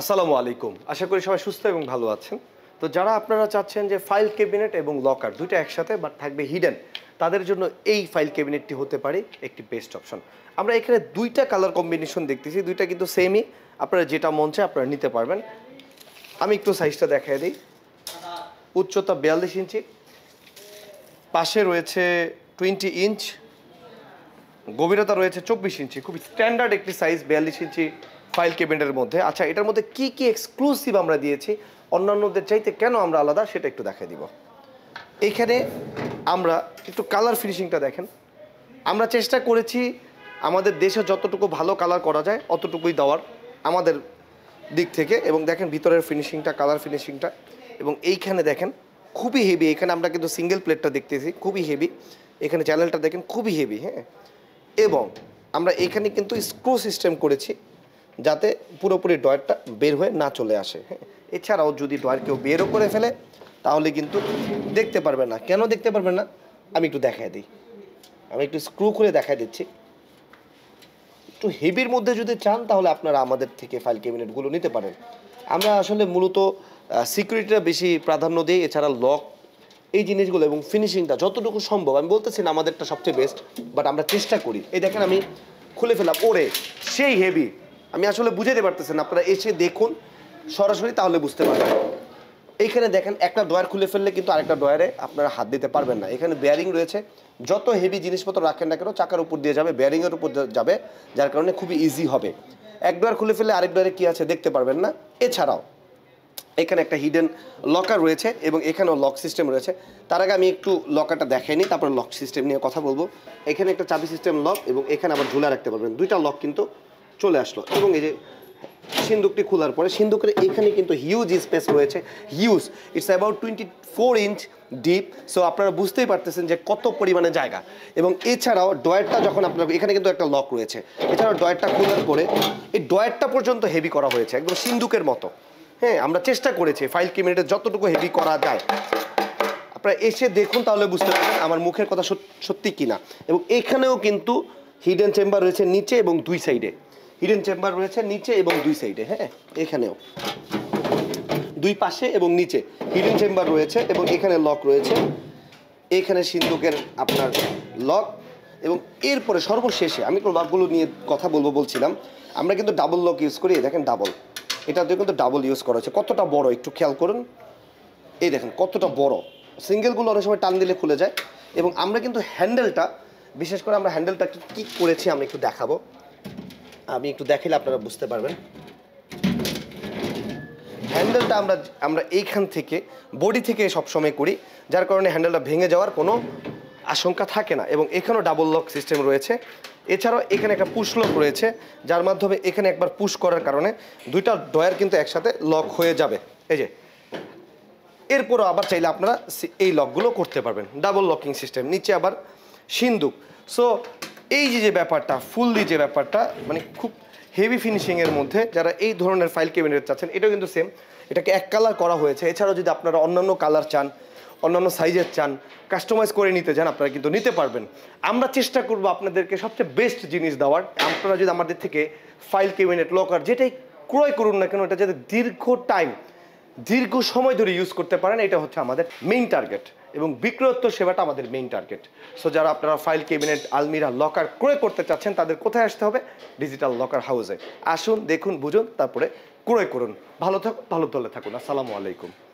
আসসালামু আলাইকুম, আশা করি সবাই সুস্থ এবং ভালো আছেন। তো যারা আপনারা চাচ্ছেন যে ফাইল ক্যাবিনেট এবং লকার দুইটা একসাথে বাট থাকবে হিডেন, তাদের জন্য এই ফাইল ক্যাবিনেটটি হতে পারে একটি বেস্ট অপশন। আমরা এখানে দুইটা কালার কম্বিনেশন দেখতেছি, দুইটা কিন্তু সেমই, আপনারা যেটা মন চায় আপনারা নিতে পারবেন। আমি একটু সাইজটা দেখাই দিই। উচ্চতা 42 ইঞ্চি, পাশে রয়েছে 20 ইঞ্চ, গভীরতা রয়েছে 24 ইঞ্চি। খুবই স্ট্যান্ডার্ড একটি সাইজ 42 ইঞ্চি ফাইল ক্যাবিনেটের মধ্যে। আচ্ছা, এটার মধ্যে কি কি এক্সক্লুসিভ আমরা দিয়েছি, অন্যান্যদের চাইতে কেন আমরা আলাদা, সেটা একটু দেখাই দিব। এখানে আমরা একটু কালার ফিনিশিংটা দেখেন, আমরা চেষ্টা করেছি আমাদের দেশে যতটুকু ভালো কালার করা যায় অতটুকুই দেওয়ার আমাদের দিক থেকে। এবং দেখেন ভিতরের ফিনিশিংটা, কালার ফিনিশিংটা, এবং এইখানে দেখেন খুবই হেভি। এখানে আমরা কিন্তু সিঙ্গেল প্লেটটা দেখতেছি, খুবই হেভি। এখানে চ্যানেলটা দেখেন, খুবই হেভি। হ্যাঁ, এবং আমরা এখানে কিন্তু স্ক্রু সিস্টেম করেছি যাতে পুরোপুরি ডয়ারটা বের হয়ে না চলে আসে। হ্যাঁ, এছাড়াও যদি ডয়ার কেউ বেরও করে ফেলে তাহলে কিন্তু দেখতে পারবে না। কেন দেখতে পারবে না আমি একটু দেখাই দিই। আমি একটু স্ক্রু খুলে দেখাই দিচ্ছি। একটু হেভির মধ্যে যদি চান তাহলে আপনারা আমাদের থেকে ফাইল ক্যাবিনেটগুলো নিতে পারেন। আমরা আসলে মূলত সিকিউরিটিটা বেশি প্রাধান্য দিই, এছাড়া লক, এই জিনিসগুলো এবং ফিনিশিংটা যতটুকু সম্ভব। আমি বলতেছি না আমাদেরটা সবচেয়ে বেস্ট, বাট আমরা চেষ্টা করি। এই দেখেন আমি খুলে ফেলাম, ওরে সেই হেভি। আমি আসলে বুঝাতে পারতেছেন, আপনারা এসে দেখুন সরাসরি তাহলে বুঝতে পারবেন। এইখানে দেখেন একটা ডয়ার খুলে ফেললে কিন্তু আরেকটা ডয়ারে আপনারা হাত দিতে পারবেন না। এখানে বেয়ারিং রয়েছে, যত হেভি জিনিসপত্র রাখেন না কেন চাকার উপর দিয়ে যাবে, বেয়ারিংয়ের উপর যাবে, যার কারণে খুবই ইজি হবে। এক ডয়ার খুলে ফেললে আরেক ডয়ারে কী আছে দেখতে পারবেন না। এছাড়াও এখানে একটা হিডেন লকার রয়েছে এবং এখানেও লক সিস্টেম রয়েছে। তার আগে আমি একটু লকারটা দেখাই নিই, তারপরে লক সিস্টেম নিয়ে কথা বলবো। এখানে একটা চাবি সিস্টেম লক এবং এখানে আবার ঝুলা রাখতে পারবেন। দুইটা লক কিন্তু চলে আসলো। এবং এই যে সিন্দুকটি খোলার পরে সিন্দুকের এখানে কিন্তু হিউজ স্পেস রয়েছে, huge. It's about 24 inch deep. So আপনারা বুঝতেই পারতেছেন যে কত পরিমাণে জায়গা। এবং এছাড়াও ডয়ারটা যখন আপনার, এখানে কিন্তু একটা লক রয়েছে, এছাড়াও ডয়ারটা খোলার পরে এই ডয়ারটা পর্যন্ত হেভি করা হয়েছে, একদম সিন্দুকের মতো। হ্যাঁ, আমরা চেষ্টা করেছি ফাইল ক্যাবিনেটে যতটুকু হেভি করা যায়। আপনারা এসে দেখুন তাহলে বুঝতে পারবেন আমার মুখের কথা সত্যি কিনা। এবং এখানেও কিন্তু হিডেন চেম্বার রয়েছে নিচে এবং দুই সাইডে, হিডেন চেম্বার রয়েছে নিচে এবং দুই সাইডে। হ্যাঁ, এখানেও দুই পাশে এবং নিচে হিডেন চেম্বার রয়েছে এবং এখানে লক রয়েছে, এখানে সিন্দুকের আপনার লক। এবং এরপরে সর্বশেষে আমি লকগুলো নিয়ে কথা বলবো বলছিলাম, আমরা কিন্তু ডাবল লক ইউজ করি। দেখেন ডাবল, এটাতে কিন্তু ডাবল ইউজ করা হয়েছে। কতটা বড় একটু খেয়াল করুন, এই দেখেন কতটা বড়। সিঙ্গেলগুলো অনেক সময় টান দিলে খুলে যায়। এবং আমরা কিন্তু হ্যান্ডেলটা, বিশেষ করে আমরা হ্যান্ডেলটা কী করেছি আমি একটু দেখাবো। আমি একটু দেখালে আপনারা বুঝতে পারবেন। হ্যান্ডেলটা আমরা এইখান থেকে, বডি থেকে সবসময় করি, যার কারণে হ্যান্ডেলটা ভেঙে যাওয়ার কোনো আশঙ্কা থাকে না। এবং এখানেও ডাবল লক সিস্টেম রয়েছে। এছাড়াও এখানে একটা পুশ লক রয়েছে, যার মাধ্যমে এখানে একবার পুশ করার কারণে দুইটা ডয়ার কিন্তু একসাথে লক হয়ে যাবে। এই যে এরপরও আবার চাইলে আপনারা এই লকগুলো করতে পারবেন, ডাবল লকিং সিস্টেম। নিচে আবার সিন্দুক। সো এই যে ব্যাপারটা, ফুললি যে ব্যাপারটা, মানে খুব হেভি ফিনিশিংয়ের মধ্যে যারা এই ধরনের ফাইল ক্যাবিনেট চাচ্ছেন, এটাও কিন্তু সেম, এটাকে এক কালার করা হয়েছে। এছাড়াও যদি আপনারা অন্যান্য কালার চান, অন্যান্য সাইজের চান, কাস্টমাইজ করে নিতে চান, আপনারা কিন্তু নিতে পারবেন। আমরা চেষ্টা করব আপনাদেরকে সবচেয়ে বেস্ট জিনিস দেওয়ার। আপনারা যদি আমাদের থেকে ফাইল ক্যাবিনেট, লকার যেটাই ক্রয় করুন না কেন, এটা যাতে দীর্ঘ সময় ধরে ইউজ করতে পারেন, এটা হচ্ছে আমাদের মেইন টার্গেট। এবং বিক্রয়োত্তর সেবাটা আমাদের মেইন টার্গেট। সো যারা আপনারা ফাইল ক্যাবিনেট, আলমিরা, লকার ক্রয় করতে চাচ্ছেন, তাদের কোথায় আসতে হবে? ডিজিটাল লকার হাউসে আসুন, দেখুন, বুঝুন, তারপরে ক্রয় করুন। ভালো থাকুন, ভালো দলে থাকুন। আসসালামু আলাইকুম।